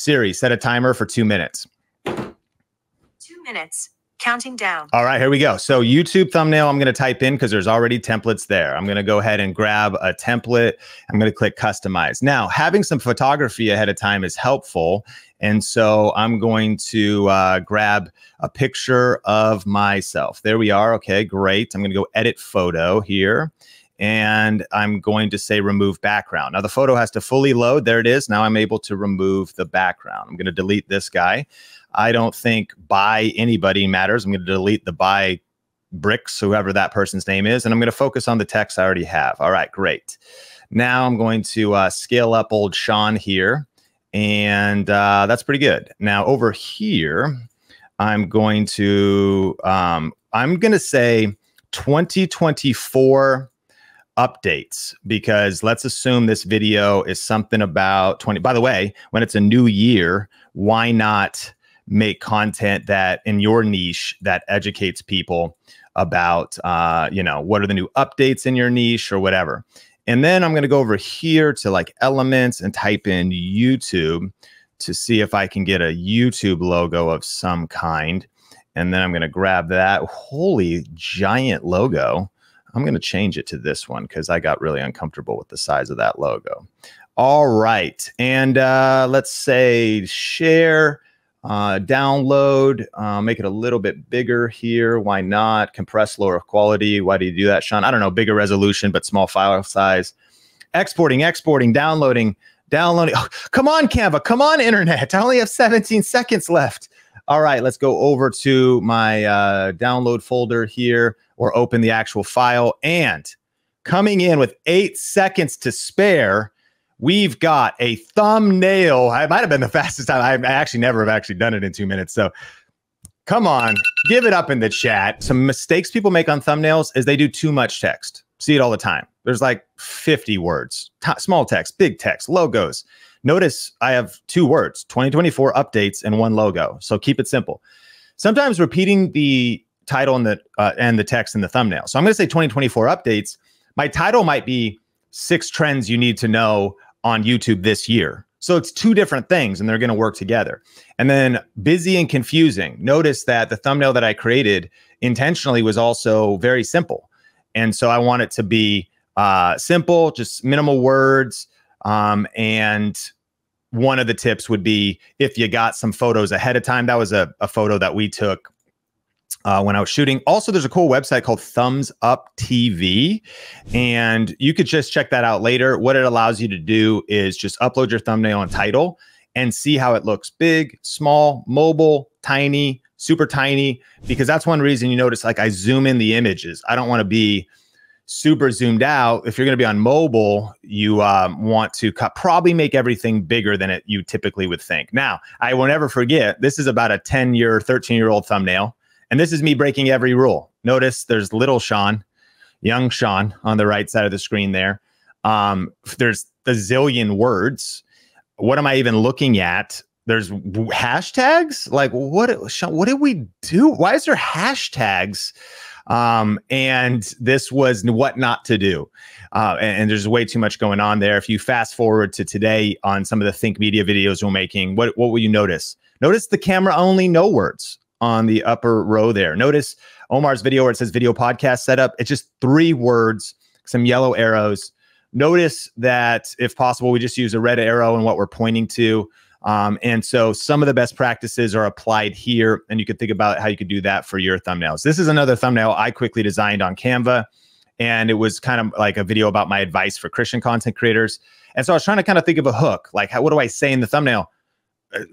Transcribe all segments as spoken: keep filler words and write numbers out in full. Siri, set a timer for two minutes. Two minutes. Counting down. All right, here we go. So YouTube thumbnail, I'm going to type in because there's already templates there. I'm going to go ahead and grab a template. I'm going to click customize. Now, having some photography ahead of time is helpful. And so I'm going to uh, grab a picture of myself. There we are. Okay, great. I'm going to go edit photo here. And I'm going to say remove background. Now, the photo has to fully load. There it is. Now I'm able to remove the background. I'm going to delete this guy. I don't think by anybody matters. I'm going to delete the by bricks, whoever that person's name is. And I'm going to focus on the text I already have. All right, great. Now I'm going to uh, scale up old Sean here. And uh, that's pretty good. Now over here, I'm going to, um, I'm going to say twenty twenty-four updates, because let's assume this video is something about twenty. By the way, when it's a new year, why not make content that in your niche that educates people about, uh, you know, what are the new updates in your niche or whatever. And then I'm going to go over here to like elements and type in YouTube to see if I can get a YouTube logo of some kind. And then I'm going to grab that holy giant logo. I'm going to change it to this one because I got really uncomfortable with the size of that logo. All right. And uh, let's say share. Uh, download, uh, make it a little bit bigger here. Why not? Compress lower quality. Why do you do that, Sean? I don't know, bigger resolution, but small file size. Exporting, exporting, downloading, downloading. Oh, come on, Canva. Come on, internet. I only have seventeen seconds left. All right, let's go over to my uh, download folder here or open the actual file. And coming in with eight seconds to spare, we've got a thumbnail. I might have been the fastest time. I actually never have actually done it in two minutes. So come on, give it up in the chat. Some mistakes people make on thumbnails is they do too much text. See it all the time. There's like fifty words, small text, big text, logos. Notice I have two words, twenty twenty-four updates and one logo. So keep it simple. Sometimes repeating the title and the, uh, and the text in the thumbnail. So I'm going to say twenty twenty-four updates. My title might be six trends you need to know on YouTube this year. So it's two different things and they're going to work together. And then busy and confusing. Notice that the thumbnail that I created intentionally was also very simple. And so I want it to be uh, simple, just minimal words. Um, and one of the tips would be if you got some photos ahead of time. That was a, a photo that we took Uh, when I was shooting. Also, there's a cool website called Thumbs Up T V, and you could just check that out later. What it allows you to do is just upload your thumbnail and title and see how it looks big, small, mobile, tiny, super tiny, because that's one reason you notice like I zoom in the images. I don't want to be super zoomed out. If you're going to be on mobile, you um, want to cut, probably make everything bigger than it you typically would think. Now, I will never forget, this is about a ten-year, thirteen-year-old thumbnail. And this is me breaking every rule. Notice there's little Sean, young Sean on the right side of the screen there. Um, there's a zillion words. What am I even looking at? There's hashtags? Like what, Sean, what did we do? Why is there hashtags? Um, and this was what not to do. Uh, and, and there's way too much going on there. If you fast forward to today on some of the Think Media videos we're making, what, what will you notice? Notice the camera only, no words on the upper row there. Notice Omar's video where it says video podcast setup. It's just three words, some yellow arrows. Notice that if possible, we just use a red arrow and what we're pointing to. Um, and so some of the best practices are applied here. And you could think about how you could do that for your thumbnails. This is another thumbnail I quickly designed on Canva. And it was kind of like a video about my advice for Christian content creators. And so I was trying to kind of think of a hook, like how, what do I say in the thumbnail?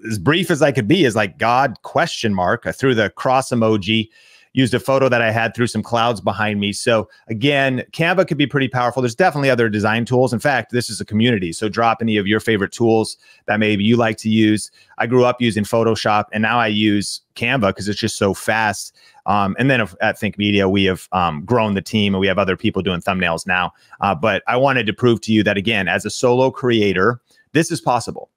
As brief as I could be is like God question mark. I threw the cross emoji, used a photo that I had through some clouds behind me. So again, Canva could be pretty powerful. There's definitely other design tools. In fact, this is a community. So drop any of your favorite tools that maybe you like to use. I grew up using Photoshop and now I use Canva because it's just so fast. Um, and then at Think Media, we have um, grown the team and we have other people doing thumbnails now. Uh, but I wanted to prove to you that again, as a solo creator, this is possible.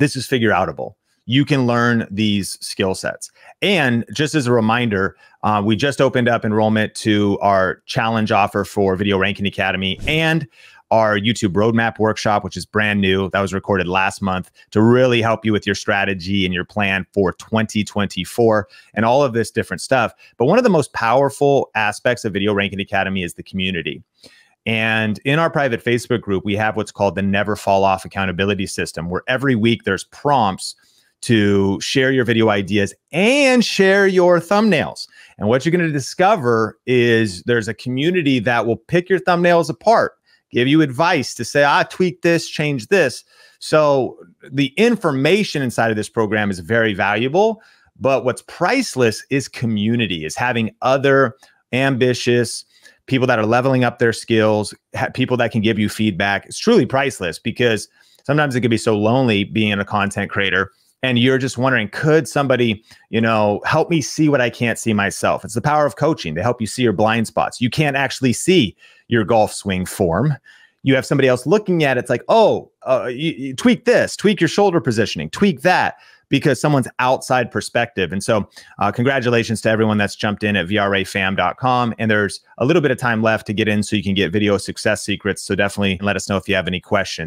This is figure outable. You can learn these skill sets. And just as a reminder, uh, we just opened up enrollment to our challenge offer for Video Ranking Academy and our YouTube Roadmap Workshop, which is brand new. That was recorded last month to really help you with your strategy and your plan for twenty twenty-four and all of this different stuff. But one of the most powerful aspects of Video Ranking Academy is the community. And in our private Facebook group, we have what's called the Never Fall Off Accountability System, where every week there's prompts to share your video ideas and share your thumbnails. And what you're going to discover is there's a community that will pick your thumbnails apart, give you advice to say, I tweak this, change this. So the information inside of this program is very valuable, but what's priceless is community, is having other ambitious people that are leveling up their skills, people that can give you feedback. It's truly priceless, because sometimes it can be so lonely being a content creator, and you're just wondering, could somebody, you know, help me see what I can't see myself? It's the power of coaching to help you see your blind spots. You can't actually see your golf swing form. You have somebody else looking at it. It's like, oh, uh, you, you tweak this, tweak your shoulder positioning, tweak that, because someone's outside perspective. And so uh, congratulations to everyone that's jumped in at V R A Fam dot com. And there's a little bit of time left to get in so you can get video success secrets. So definitely let us know if you have any questions.